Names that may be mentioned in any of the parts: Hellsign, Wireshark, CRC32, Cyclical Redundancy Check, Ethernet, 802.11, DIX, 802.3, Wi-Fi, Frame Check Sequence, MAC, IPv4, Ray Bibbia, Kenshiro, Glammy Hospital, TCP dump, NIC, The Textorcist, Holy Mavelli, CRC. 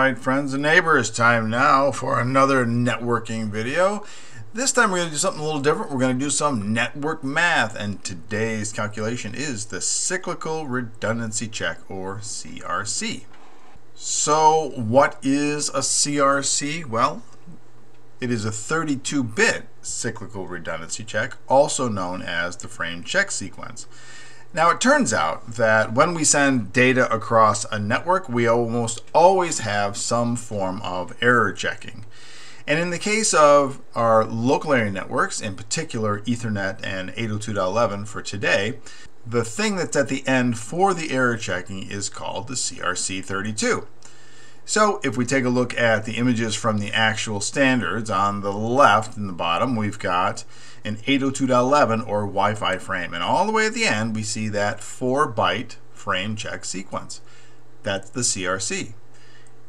Alright friends and neighbors, time now for another networking video. This time we're going to do something a little different. We're going to do some network math, and today's calculation is the cyclical redundancy check, or CRC. So what is a CRC? Well, it is a 32-bit cyclical redundancy check, also known as the frame check sequence. Now it turns out that when we send data across a network, we almost always have some form of error checking. And in the case of our local area networks, in particular Ethernet and 802.11 for today, the thing that's at the end for the error checking is called the CRC32. So if we take a look at the images from the actual standards, on the left in the bottom we've got an 802.11 or Wi-Fi frame, and all the way at the end we see that 4-byte frame check sequence. That's the CRC.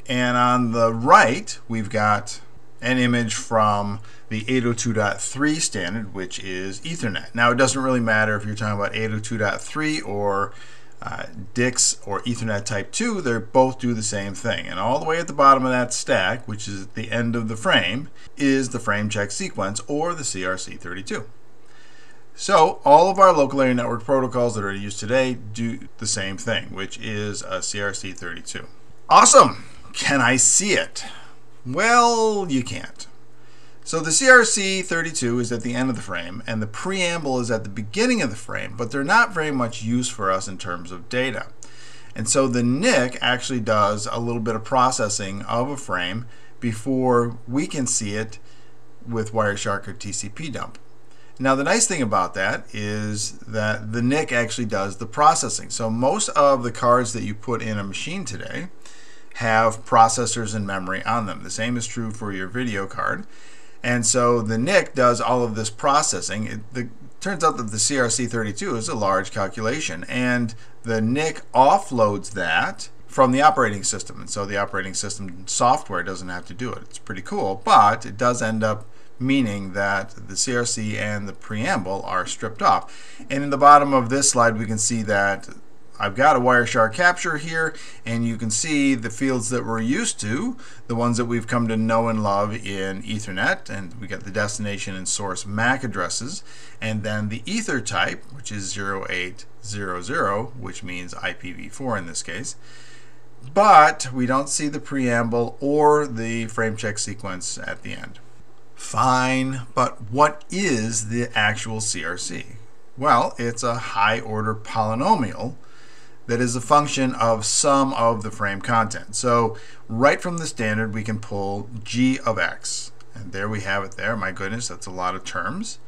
And on the right we've got an image from the 802.3 standard, which is Ethernet. Now it doesn't really matter if you're talking about 802.3 or DIX or Ethernet Type 2, they both do the same thing. And all the way at the bottom of that stack, which is at the end of the frame, is the frame check sequence, or the CRC32. So all of our local area network protocols that are used today do the same thing, which is a CRC32. Awesome! Can I see it? Well, you can't. So the CRC32 is at the end of the frame, and the preamble is at the beginning of the frame, but they're not very much use for us in terms of data. And so the NIC actually does a little bit of processing of a frame before we can see it with Wireshark or TCP dump. Now the nice thing about that is that the NIC actually does the processing. So most of the cards that you put in a machine today have processors and memory on them. The same is true for your video card. And so the NIC does all of this processing. It turns out that the CRC32 is a large calculation, and the NIC offloads that from the operating system. And so the operating system software doesn't have to do it. It's pretty cool, but it does end up meaning that the CRC and the preamble are stripped off. And in the bottom of this slide, we can see that I've got a Wireshark capture here, and you can see the fields that we're used to, the ones that we've come to know and love in Ethernet, and we got the destination and source MAC addresses, and then the ether type, which is 0800, which means IPv4 in this case. But we don't see the preamble or the frame check sequence at the end. Fine, but what is the actual CRC? Well, it's a high-order polynomial that is a function of sum of the frame content. So right from the standard we can pull g of x, and there we have it there. My goodness, that's a lot of terms.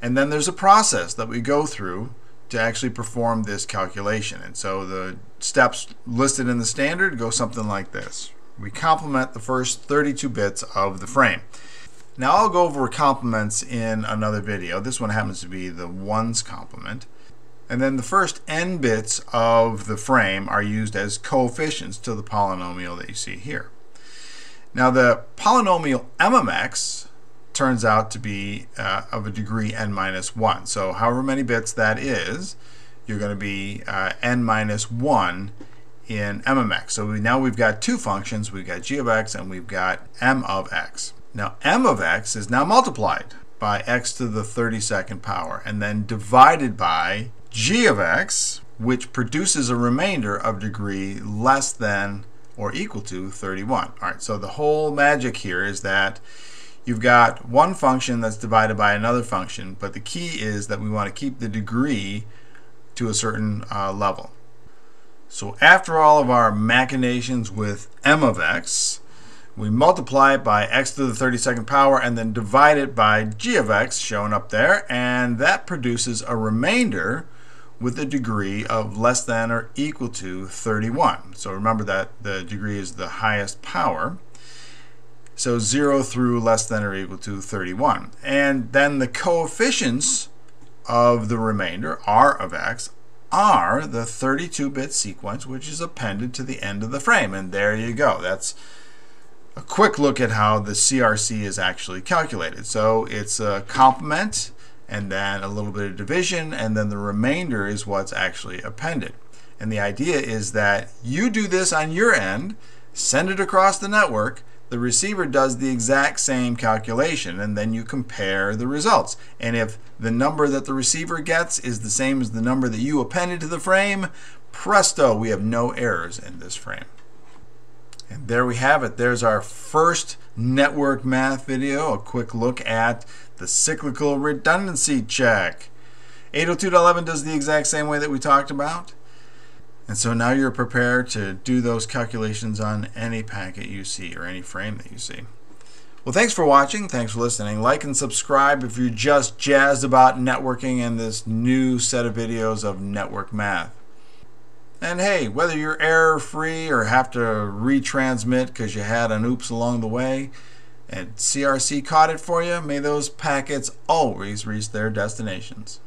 And then there's a process that we go through to actually perform this calculation. And so the steps listed in the standard go something like this. We complement the first 32 bits of the frame. Now I'll go over complements in another video. This one happens to be the ones complement. And then the first n bits of the frame are used as coefficients to the polynomial that you see here. Now the polynomial m of x turns out to be of a degree n minus 1. So however many bits that is, you're going to be n minus 1 in m of x. So now we've got two functions. We've got g of x and we've got m of x. Now m of x is now multiplied by x to the 32nd power and then divided by g of x, which produces a remainder of degree less than or equal to 31. All right, so the whole magic here is that you've got one function that's divided by another function, but the key is that we want to keep the degree to a certain level. So after all of our machinations with m of x, we multiply it by x to the 32nd power and then divide it by g of x, shown up there, and that produces a remainder with a degree of less than or equal to 31. So remember that the degree is the highest power. So 0 through less than or equal to 31. And then the coefficients of the remainder, r of x, are the 32-bit sequence, which is appended to the end of the frame. And there you go. That's a quick look at how the CRC is actually calculated. So it's a complement, and then a little bit of division, and then the remainder is what's actually appended. And the idea is that you do this on your end, send it across the network, the receiver does the exact same calculation, and then you compare the results. And if the number that the receiver gets is the same as the number that you appended to the frame, presto, we have no errors in this frame. And there we have it. There's our first network math video, a quick look at the cyclical redundancy check. 802.11 does the exact same way that we talked about. And so now you're prepared to do those calculations on any packet you see or any frame that you see. Well, thanks for watching. Thanks for listening. Like and subscribe if you're just jazzed about networking and this new set of videos of network math. And hey, whether you're error-free or have to retransmit because you had an oops along the way, and CRC caught it for you, may those packets always reach their destinations.